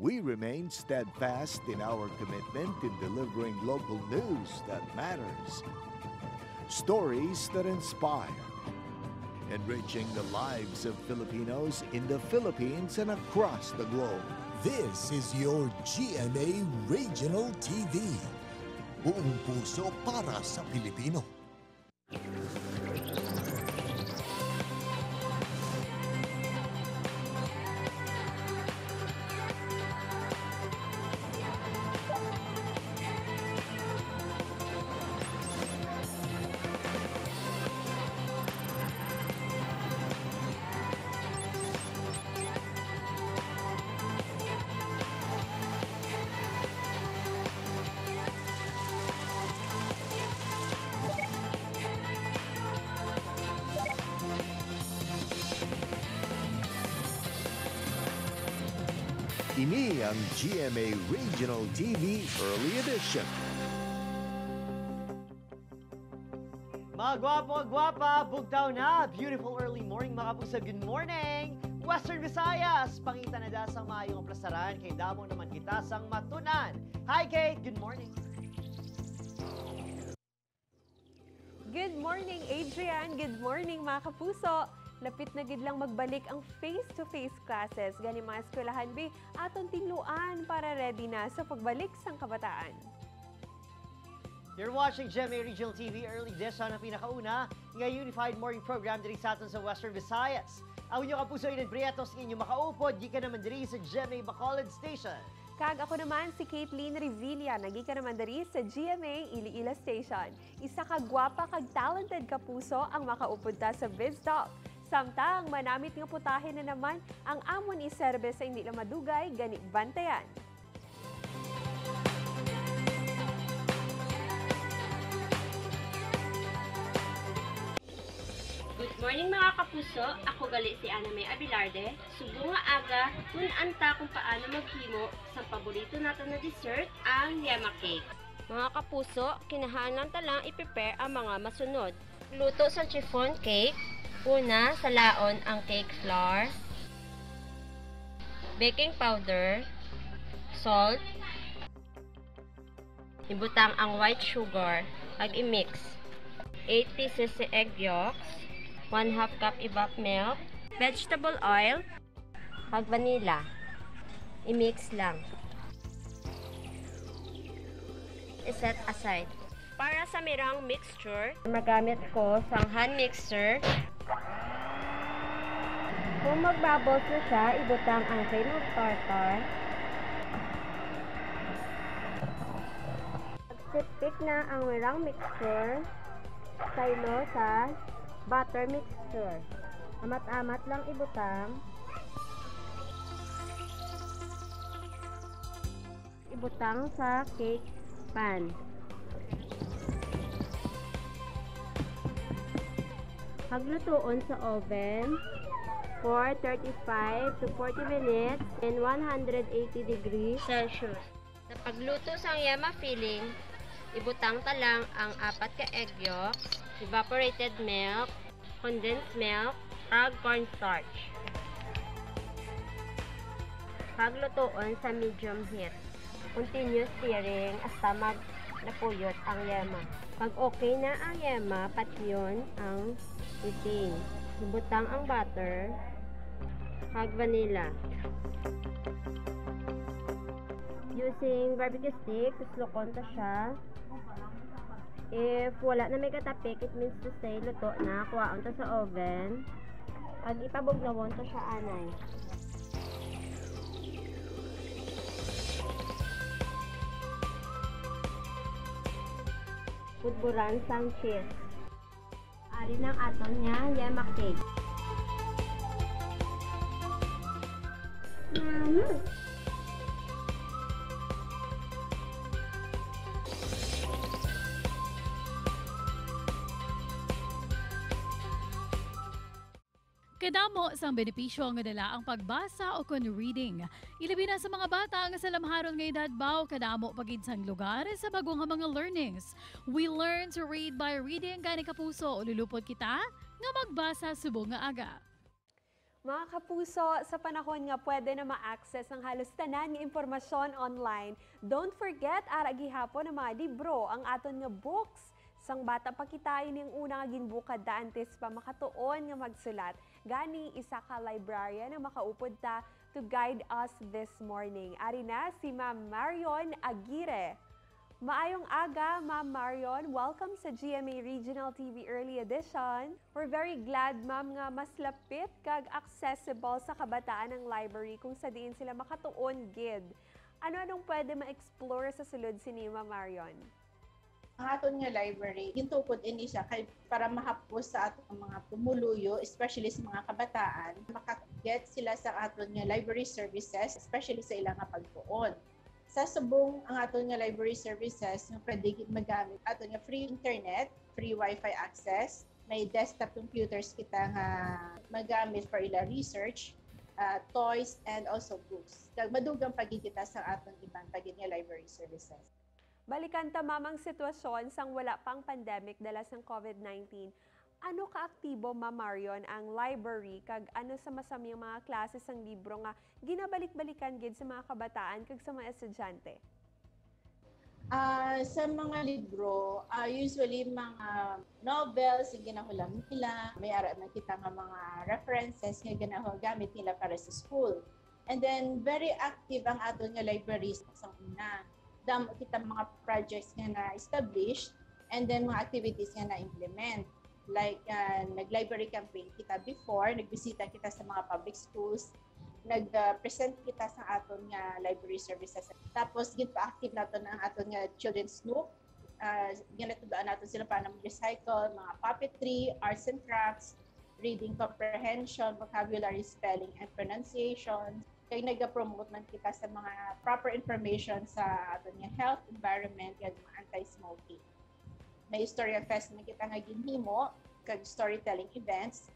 We remain steadfast in our commitment in delivering local news that matters, stories that inspire, enriching the lives of Filipinos in the Philippines and across the globe. This is your GMA Regional TV. Buong puso para sa Pilipino. Ini ang GMA Regional TV Early Edition. Mga gwapa, bugtaw na! Beautiful early morning mga kapuso. Good morning! Western Visayas! Pangita na da sa maayong kaplasaran. Kay damo naman kita sang matunan. Hi Kate! Good morning! Good morning Adrian! Good morning mga kapuso! Lapit na gid lang magbalik ang face-to-face classes. Gani mga eskwelahan bi aton tingluan para ready na sa pagbalik sang kabataan. You're watching GMA Regional TV Early Edition na pinakauna nga unified morning program diri sa aton sa Western Visayas. Ang inyo kapuso inid Prietos nga inyo makaupod gikan naman diri sa GMA Bacolod Station. Kag ako naman si Kathleen Revilla, nagika naman dari sa GMA Iliila Station. Isa ka gwapa kag talented ka puso ang makaupod ta sa BizTalk. Samtang manamit nga putahe na naman ang amon iserbe sa hindi na madugay, ganit bantayan. Good morning mga kapuso, ako gali si Anna May Abilarde. Subo nga aga, tunan ta kung paano maghimo sa paborito natin na dessert, ang yama cake. Mga kapuso, kinahanan talang i-prepare ang mga masunod. Luto sa chiffon cake. Una, salaon ang cake flour, baking powder, salt, ibutang ang white sugar, ag i-mix. 8 pieces si egg yolks, 1/2 cup evap milk, vegetable oil, ag vanilla. I-mix lang. I-set aside. Para sa mirang mixture, magamit ko sang hand mixer. Kung magbubbles na siya, ibutang ang cream tartar. Sipsip na ang merang mixture. Saylo sa butter mixture. Amat-amat lang ibutang. Ibutang sa cake pan. Paglutuon sa oven for 35 to 40 minutes and 180 degrees Celsius. Sa pagluto sa yama filling, ibutang talang ang 4 ka egg yolks, evaporated milk, condensed milk, ag cornstarch. Paglutuon sa medium heat. Continue stirring hasta napuyot ang yema. Pag okay na ang yema, patyon ang itin. Ibutang ang butter, hag vanilla. Using barbecue stick, islokon ta siya. If wala na may katapik, it means to say luto na. Kuhaan ta sa oven. Pag ipabugnawon ta siya anay. Budburan sang cheese. Ari ng aton niya, yema cake. Kadamo sang benepisyo nga dala ang pagbasa o kun reading. Ilabi na sa mga bata nga sa lamharon nga edad baw kadamo pagid sang lugar sa bago nga mga learnings. We learn to read by reading gani kapuso. Lulupod kita nga magbasa subong nga aga. Mga kapuso, sa panahon nga pwede na ma-access ang halos tanan ng impormasyon online, don't forget aragihapon ang mga libro, ang aton nga books. Sang bata pa kita yung una nga ginbukad da antes pa makatuon nga magsulat. Gani isa ka librarian na makaupod ta to guide us this morning. Ari na si Ma'am Marion Aguirre. Maayong aga, Ma'am Marion. Welcome sa GMA Regional TV Early Edition. We're very glad, Ma'am, nga mas lapit kag accessible sa kabataan ng library kung sa diin sila makatuon gid. Ano-anong pwede ma-explore sa sulod si Ma'am Marion? Ang aton nga library, gintukod ini siya kay para mahapos sa atong mga pumuluyo, especially sa mga kabataan, makaget sila sa aton nga library services, especially sa ilang nga pagtuon. Sa subong ang aton nga library services, pwede magamit aton nga free internet, free wifi access, may desktop computers kita nga magamit for ila research, toys and also books. Madugang pagkikita sa aton ibang pagin nga library services. Balikan ta mamang sitwasyon sang wala pang pandemic dala sang COVID-19. Ano kaaktibo, Ma'am Marion, ang library kag ano sa masamyang mga klase sang libro nga ginabalik-balikan gid sa mga kabataan kag sa mga estudyante? Sa mga libro, usually mga novels yung ginahulam nila. May ara nakita nga mga references nga ginagamit nila para sa school. And then very active ang aton nga libraries sang una. Damo kita mga projects nga na-establish and then mga activities nga na-implement. Like, nag-library campaign kita before, nagbisita kita sa mga public schools, nag-present kita sa aton nga library services. Tapos, gin-pa-active natin ang aton nga children's nook. Ginatudaan natin sila para mag-recycle, mga puppetry, arts and crafts, reading comprehension, vocabulary, spelling, and pronunciation. Kaya nag-promote man kita sa mga proper information sa aton nga health, environment, at mga anti-smoking. May historia fest na kita nga ginhimo, kag storytelling events.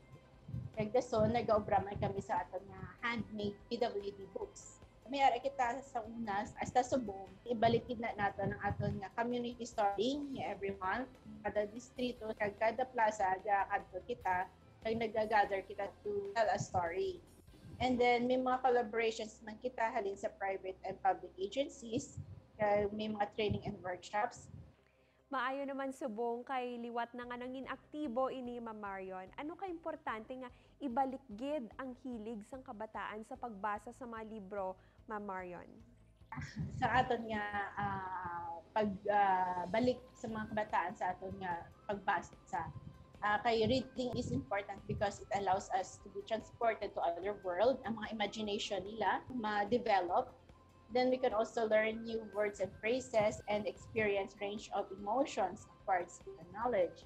Kag dason nag-obra man kami sa aton nga handmade PWD books. Mayara kita sa unas hasta subong, ibalikin na nato ng aton nga community story every month. Kada distrito, kag kada plaza, gaadto kita, kag nag-gather kita to tell a story. And then may mga collaborations man kita halin sa private and public agencies, kag may mga training and workshops. Maayo naman subong kay liwat na nga nang inaktibo ini, Ma'am Marion. Ano ka importante nga ibalikgid ang hilig sang kabataan sa pagbasa sa mga libro, Ma'am Marion? Sa aton nga pagbalik sa mga kabataan sa aton nga pagbasa, kay reading is important because it allows us to be transported to other world, ang mga imagination nila ma-develop. Then we can also learn new words and phrases and experience range of emotions acquired with the knowledge.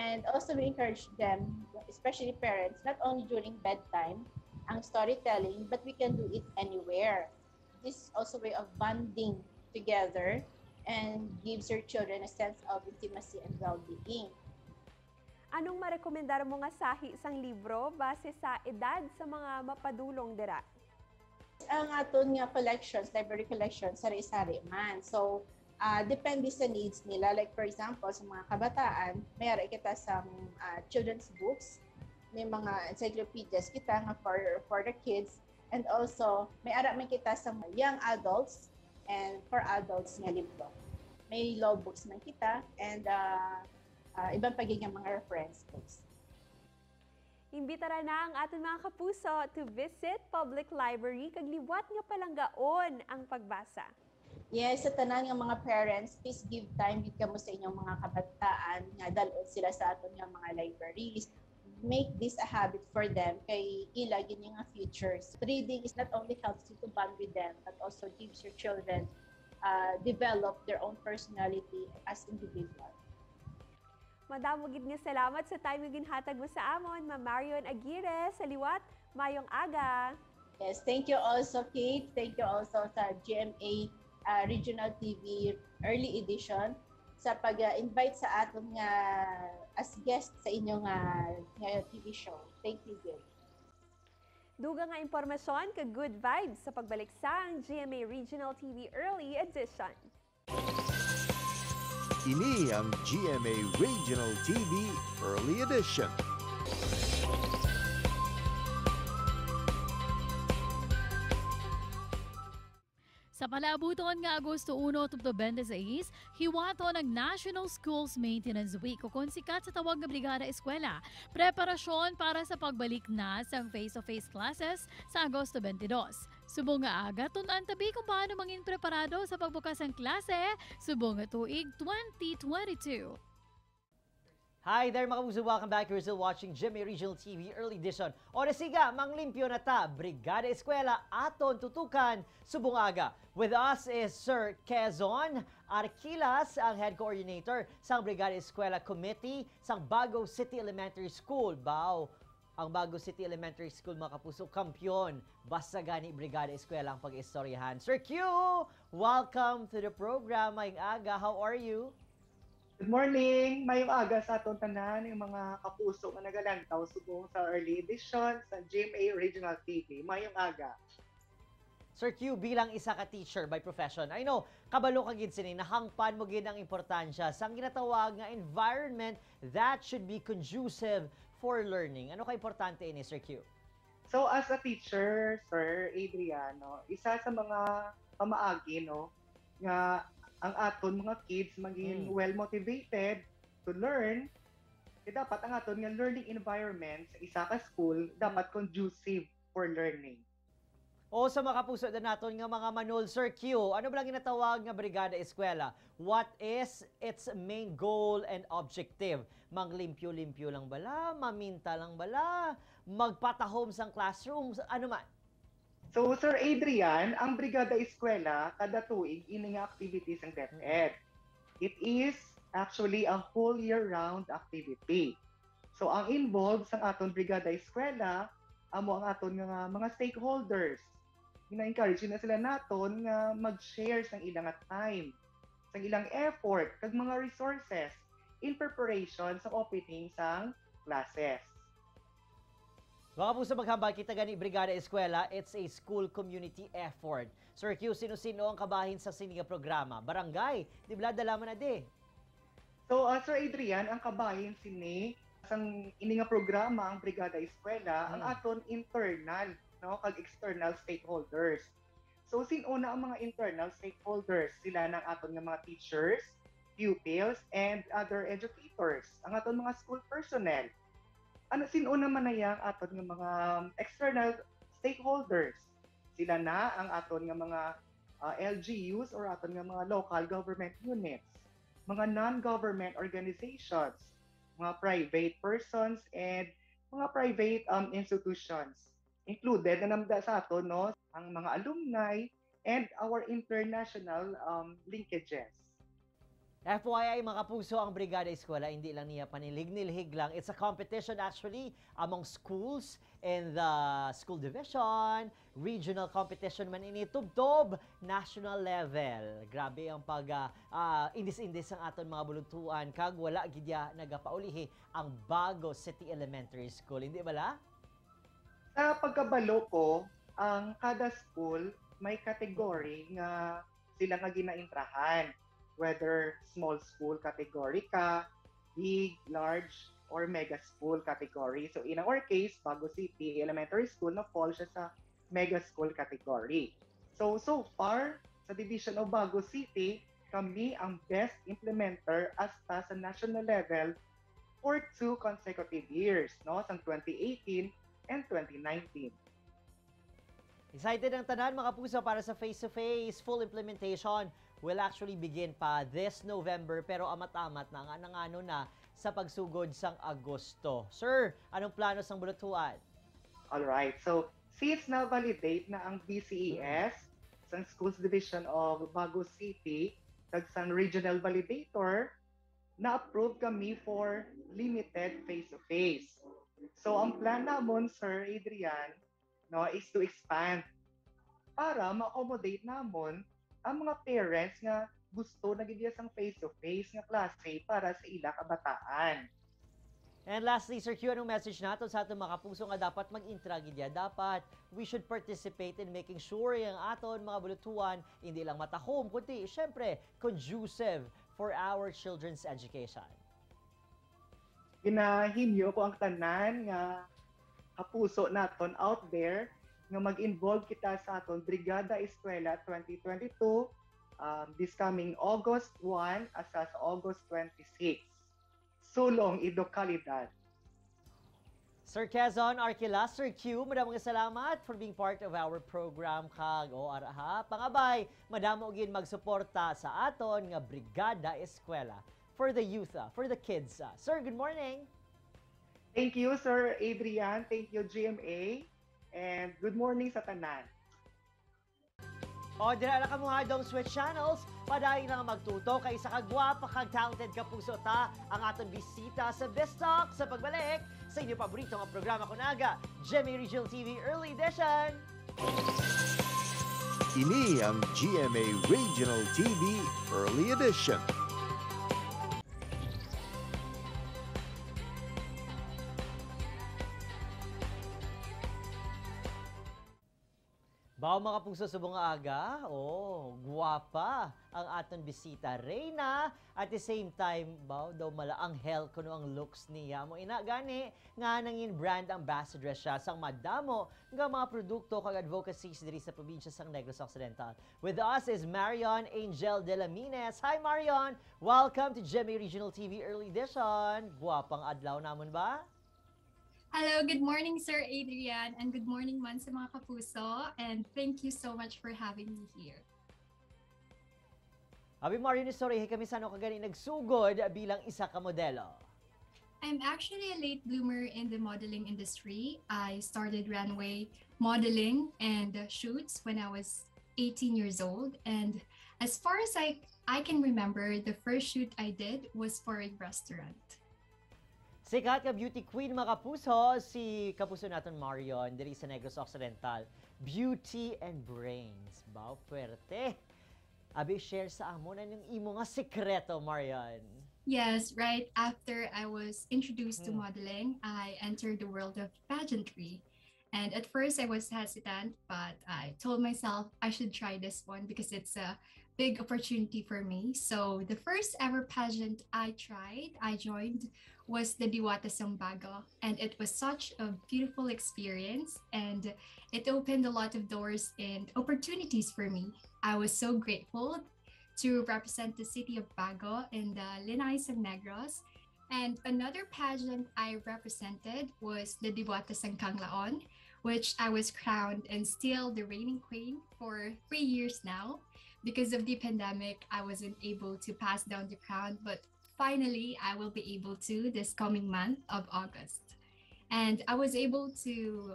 And also we encourage them, especially parents, not only during bedtime, ang storytelling, but we can do it anywhere. This is also a way of bonding together and gives your children a sense of intimacy and well-being. Anong marekomendar mo nga sahi sang libro base sa edad sa mga mapadulong dira? Ang aton nga collections, library collections, sari-sari man. So, depende sa needs nila. Like for example, sa mga kabataan, mayroon kita sa children's books, may mga encyclopedias kita nga for the kids, and also mayroon kita sa young adults and for adults nga libro. May law books man kita and ibang pagiging mga reference books. Imbitara na ang aton mga kapuso to visit public library kag liwat nga palanggaon ang pagbasa. Yes, sa tanan nga mga parents, please give time gid kamo sa inyong mga kabataan nga dalot sila sa aton nga mga libraries. Make this a habit for them kay ila gid nga futures. Reading is not only helps you to bond with them but also gives your children develop their own personality as individuals. Madamo gid nga salamat sa time nga ginhatag mo sa amon, Ma'am Marion Aguirre, sa liwat. Mayong aga. Yes, thank you also, Kate. Thank you also sa GMA Regional TV Early Edition sa pag-invite sa atong nga as guest sa inyong TV show. Thank you, Gil. Dugang nga impormasyon kag good vibes sa pagbalik sa GMA Regional TV Early Edition. Ini ang GMA Regional TV Early Edition. Sa palabuton nga Agosto 1-26, hiwato ng National Schools Maintenance Week o konsikat sa tawag na Brigada Eskwela, preparasyon para sa pagbalik na sa face-to-face classes sa Agosto 22. Subong nga aga, tunan tabi kung paano mangin preparado sa pagbukas ng klase, subong nga tuig 2022. Hi there mga kapuso, welcome back. You're still watching GMA Regional TV Early Edition. Orasiga, manglimpyo na ta, Brigada Eskwela, aton tutukan, subong aga. With us is Sir Quezon Arquilas, ang Head Coordinator sa Brigada Eskwela Committee sa Bago City Elementary School. Bao, ang Bago City Elementary School mga kapuso, kampiyon. Basta gani Brigada Eskwela ang pag-istoryahan. Sir Q, welcome to the program. Mayong aga, how are you? Good morning! Mayong aga sa atong tanan yung mga kapuso na nagalantaw subong sa Early Edition sa GMA Regional TV. Mayong aga. Sir Q, bilang isa ka teacher by profession, I know, kabalo ka gid sini, nahangpan mo gid ang importansya sa ginatawag nga environment that should be conducive for learning. Ano ka importante ini, Sir Q? So as a teacher, Sir Adriano, isa sa mga pamaagi, no, nga ang aton mga kids maging well-motivated to learn, eh, dapat ang aton nga learning environment sa isa ka school dapat conducive for learning. O sa mga kapuso na naton nga mga manol, Sir Q, ano ba lang ginatawag nga Brigada Eskwela? What is its main goal and objective? Manglimpyo-limpyo lang bala? Maminta lang bala? Magpatahom sa classroom? Ano man? So, Sir Adrian, ang Brigada Eskwela, kada tuig, ini nga activities ang DepEd. It is actually a whole year-round activity. So, ang involved sa atong Brigada Eskwela, amo ang aton nga mga stakeholders. Ina-encourage na sila naton nga mag-share sa ilang time, sa ilang effort, kag mga resources in preparation sa opening sa classes. Mga kapuso, maghambal kita gani Brigada Eskwela, it's a school community effort. Sir Q, sino-sino ang kabahin sa sininga programa? Barangay, di ba dalaman na di? So, Sir Adrian, ang kabahin sini sa ininga programa ang Brigada Eskwela, ang aton internal, no, kag external stakeholders. So, sino na ang mga internal stakeholders? Sila ng aton ng mga teachers, pupils, and other educators. Ang aton mga school personnel. Ano, sino naman na yang aton ng mga external stakeholders? Sila na ang aton ng mga LGUs or aton ng mga local government units, mga non-government organizations, mga private persons, and mga private institutions. Included na namda sa aton, no, ang mga alumni and our international linkages. FYI, mga kapuso, ang Brigada Eskwela, hindi lang niya panilig-nilig lang. It's a competition actually among schools in the school division, regional competition man ini, tubtob, national level. Grabe ang pag-indis-indis ang aton mga buluntuan, kag wala gidya nagapaulihi ang Bago City Elementary School. Hindi ba la? Sa pagkabalo ko, ang kada school may kategory nga sila nga ginaintrahan. Whether small school category ka, big, large, or mega school category. So in our case, Bago City Elementary School na-fall siya sa mega school category. So far, sa division of Bago City, kami ang best implementer hasta sa national level for 2 consecutive years, no? Sa 2018 and 2019. Excited ang tanan mga kapuso para sa face-to-face full implementation. Will actually begin pa this November pero amat-amat na nga nangano na sa pagsugod sang Agosto. Sir, anong plano sang bulatuan? All right. So, since na-validate na ang BCES sa Schools Division of Bago City, sang Regional Validator, na-approve kami for limited face-to-face. So, ang plan namon, Sir Adrian, no, is to expand para ma-accommodate namon ang mga parents nga gusto nagigiyas ang face-to-face nga klase para sa ilang kabataan. And lastly, Sir Q, anong message nato sa atong mga kapuso nga dapat mag-interagi diya? Dapat we should participate in making sure yung aton mga bulutuan hindi lang matahom, kundi syempre conducive for our children's education. Ginahinyo ko ang tanan nga kapuso naton out there nga mag-involve kita sa aton Brigada Eskwela 2022 this coming August 1 asas August 26. Sulong ido kalidad. Sir Quezon Arquilas, Sir Q, madamong salamat for being part of our program kag o araha. Pangabay, madamo gin magsuporta sa aton nga Brigada Eskwela for the youth, for the kids. Sir, good morning. Thank you, Sir Adrian. Thank you, GMA. And good morning sa tanan. O, dinala ka mga dong switch channels, padayon na magtuto kay sa kagwapa, kag-talented kapuso ta ang aton bisita sa Best Talk sa pagbalik sa inyo paborito nga programa kunaga, GMA Regional TV Early Edition. Ini ang GMA Regional TV Early Edition. Bawo mga kapuso subong aga, guwapa ang aton bisita Reyna. At the same time, bawo daw malaang hell kuno ang looks niya. Mo ina gani nga nangin brand ambassador siya sang madamo nga mga produkto kag advocacies diri sa probinsya sang Negros Occidental. With us is Marion Angel Dela Mines. Hi Marion, welcome to GMA Regional TV Early Edition. Guwapang adlaw namon ba? Hello, good morning Sir Adrian and good morning man sa mga kapuso and thank you so much for having me here. Abi Marion, sorry, kami sano kagani nagsugod bilang isa ka modelo. I'm actually a late bloomer in the modeling industry. I started runway modeling and shoots when I was 18 years old, and as far as I can remember, the first shoot I did was for a restaurant. Sikat ka beauty queen mga kapuso, si kapuso natin Marion, diri sa Negros Occidental. Beauty and brains, bao puwerte. Abi, share sa amon na yung imo nga sikreto, Marion. Yes, right after I was introduced to modeling, I entered the world of pageantry. And at first, I was hesitant, but I told myself I should try this one because it's a big opportunity for me. So the first ever pageant I joined was the Diwata Sang Bago, and it was such a beautiful experience and it opened a lot of doors and opportunities for me. I was so grateful to represent the city of Bago in the Linay Sang Negros. And another pageant I represented was the Diwata Sang Kanglaon, which I was crowned and still the reigning queen for 3 years now. Because of the pandemic, I wasn't able to pass down the crown, but finally, I will be able to this coming month of August. And I was able to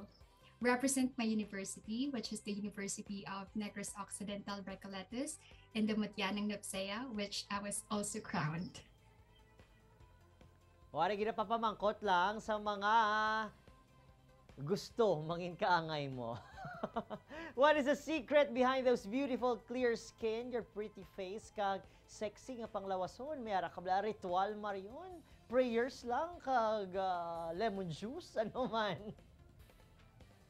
represent my university, which is the University of Negros Occidental Recoletos in the Mutya ng NBSA, which I was also crowned. Wari gina papamangkot lang sa mga gusto mangin kaangay mo. What is the secret behind those beautiful clear skin, your pretty face, kag sexy nga panglawason? May ara kabla ritual Marion, prayers lang kag lemon juice ano man.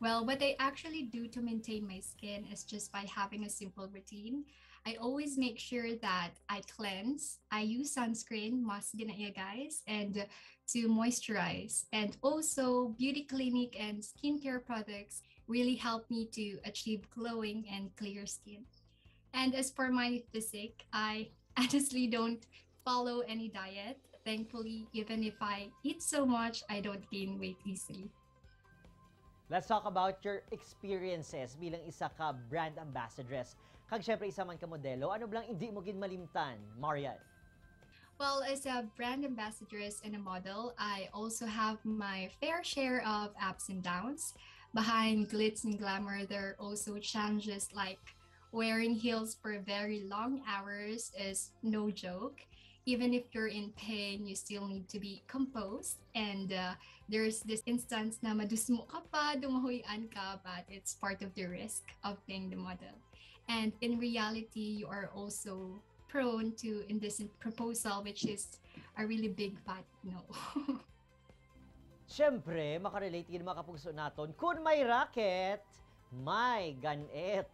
Well, what I actually do to maintain my skin is just by having a simple routine. I always make sure that I cleanse, I use sunscreen, mask ginaya guys, and to moisturize. And also beauty clinic and skincare products really help me to achieve glowing and clear skin. And as for my physique, I honestly don't follow any diet. Thankfully, even if I eat so much, I don't gain weight easily. Let's talk about your experiences bilang isa ka brand ambassadress. Kag syempre isa man ka modelo, ano blang hindi mo gid malimtan, Marian? Well, as a brand ambassadress and a model, I also have my fair share of ups and downs. Behind glitz and glamour, there are also challenges like wearing heels for very long hours is no joke. Even if you're in pain, you still need to be composed. And there's this instance na madusmo ka pa, dumahuyan ka, but it's part of the risk of being the model. And in reality, you are also prone to indecent proposal, which is a really big fat no. Siyempre, makarelate yun mga kapuso naton. Kung may racket, may ganet.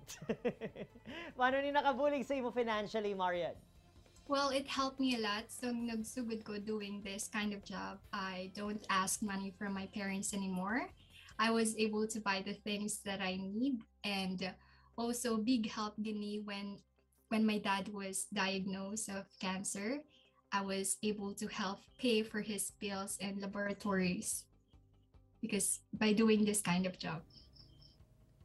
Paano ni nakabulig sa imo financially, Marian? Well, it helped me a lot. So, nagsugod ko doing this kind of job. I don't ask money from my parents anymore. I was able to buy the things that I need, and also big help gini when my dad was diagnosed of cancer. I was able to help pay for his bills and laboratories because by doing this kind of job.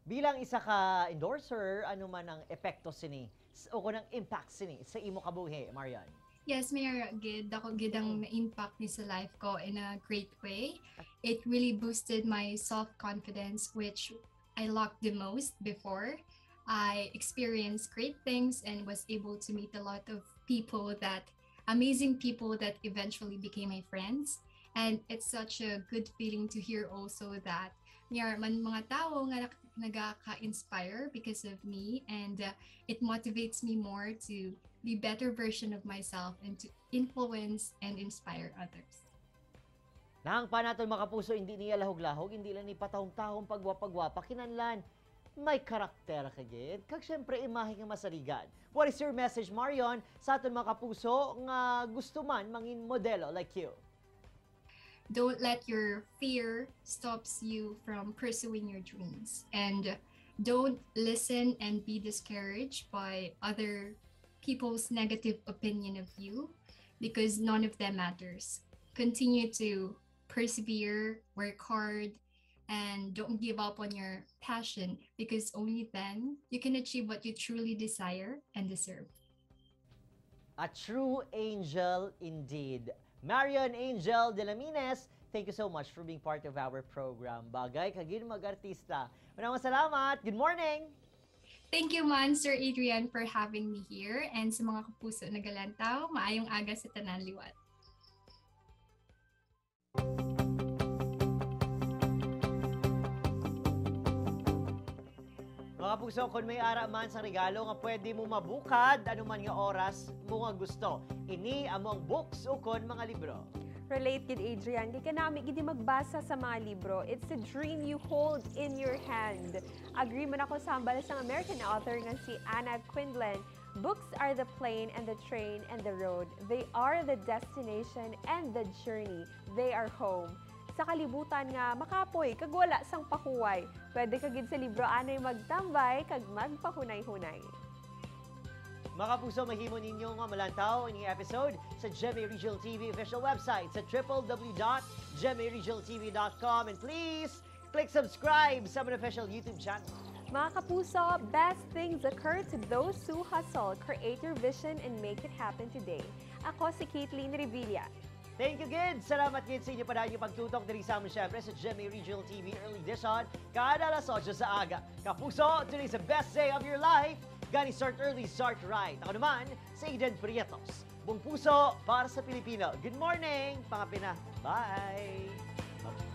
Bilang isa ka endorser, ano man ang epekto sini o kunang impact sini sa imo kabuhi, Marion? Yes, Mayor Gid, ako gid ang na-impact ni sa life ko in a great way. It really boosted my self-confidence, which I lacked the most before. I experienced great things and was able to meet a lot of people that amazing people that eventually became my friends. And it's such a good feeling to hear also that there are mga tao nga nagaka-inspire because of me, and it motivates me more to be better version of myself and to influence and inspire others. Nang panaton mga kapuso, hindi niya lahog-lahog, hindi lang ni patahong-tahong pagwapagwapa, kinanlan, may karakter ka gid, kag syempre imahe nga masaligan. What is your message, Marion, sa aton mga kapuso nga gusto man mangin modelo like you? Don't let your fear stops you from pursuing your dreams, and don't listen and be discouraged by other people's negative opinion of you, because none of them matters. Continue to persevere, work hard, and don't give up on your passion, because only then you can achieve what you truly desire and deserve. A true angel indeed. Marion Angel Dela Mines, thank you so much for being part of our program. Bagay kagid mag-artista. Maraming salamat. Good morning. Thank you, man, Sir Adrian, for having me here. And sa mga kapuso na galantaw, maayong aga sa tanan liwat. Mga kapuso, kung may ara man sa regalo nga pwede mo mabukad anuman nga oras mo nga gusto, ini among books o kon mga libro. Relate kid Adrian, di ka namin hindi magbasa sa mga libro. It's a dream you hold in your hand. Agree man ako sa ambal sa American author nga si Anna Quindlen. Books are the plane and the train and the road. They are the destination and the journey. They are home. Sa kalibutan nga makapoy kag wala sang pakuway, pwede ka gid sa libro anay magtambay kag magpahunay-hunay. Mga puso, mahimo ninyo nga malantaw ini episode sa GMA Regional TV official website sa www.gmaregionaltv.com, and please click subscribe sa our official YouTube channel. Mga kapuso, best things occur to those who hustle. Create your vision and make it happen today. Ako si Kathleen Revilla. Thank you, gid. Salamat gid sa inyo pa dahil yung pagtutok na rin sa amin syempre sa GMA Regional TV Early Edition kada alas 8 sa aga. Kapuso, today's the best day of your life. Gani start early, start right. Ako naman, si Aiden Prietos. Buong puso para sa Pilipino. Good morning, mga Pina. Bye!